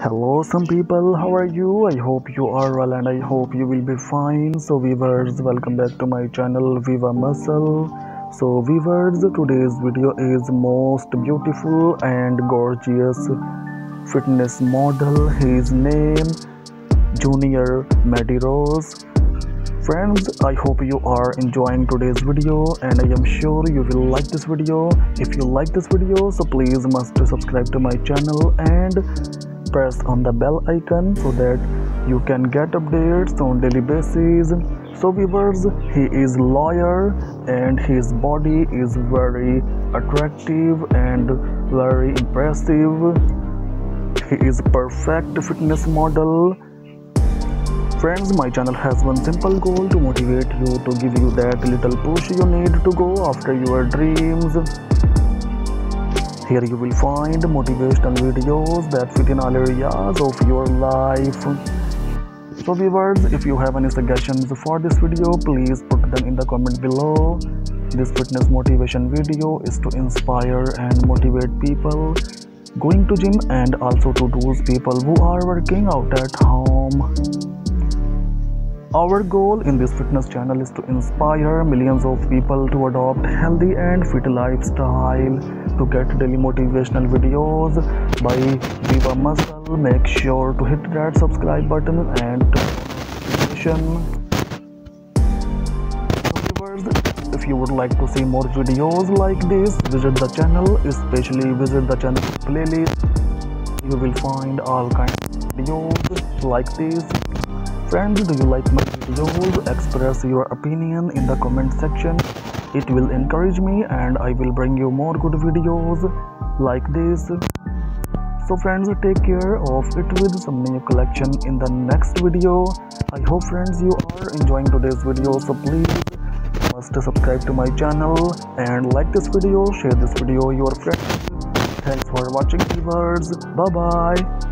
Hello some people, how are you? I hope you are well and I hope you will be fine. So viewers, welcome back to my channel Viva Muscle. So viewers, today's video is most beautiful and gorgeous fitness model. His name Junior Medeiros. Friends, I hope you are enjoying today's video and I am sure you will like this video. If you like this video, so please must subscribe to my channel and press on the bell icon so that you can get updates on daily basis. So viewers, he is lawyer and his body is very attractive and very impressive. He is perfect fitness model. Friends, my channel has one simple goal to motivate you, to give you that little push you need to go after your dreams. Here you will find motivational videos that fit in all areas of your life. So viewers, if you have any suggestions for this video, please put them in the comment below. This fitness motivation video is to inspire and motivate people going to gym and also to those people who are working out at home. Our goal in this fitness channel is to inspire millions of people to adopt healthy and fit lifestyle. To get daily motivational videos by Viva Muscle, make sure to hit that subscribe button and notification. If you would like to see more videos like this, visit the channel, especially visit the channel playlist. You will find all kinds of videos like this. Friends, do you like my videos? Express your opinion in the comment section. It will encourage me and I will bring you more good videos like this. So friends, take care of it with some new collection in the next video. I hope friends you are enjoying today's video. So please must subscribe to my channel and like this video, share this video your friends. Thanks for watching viewers. Bye bye.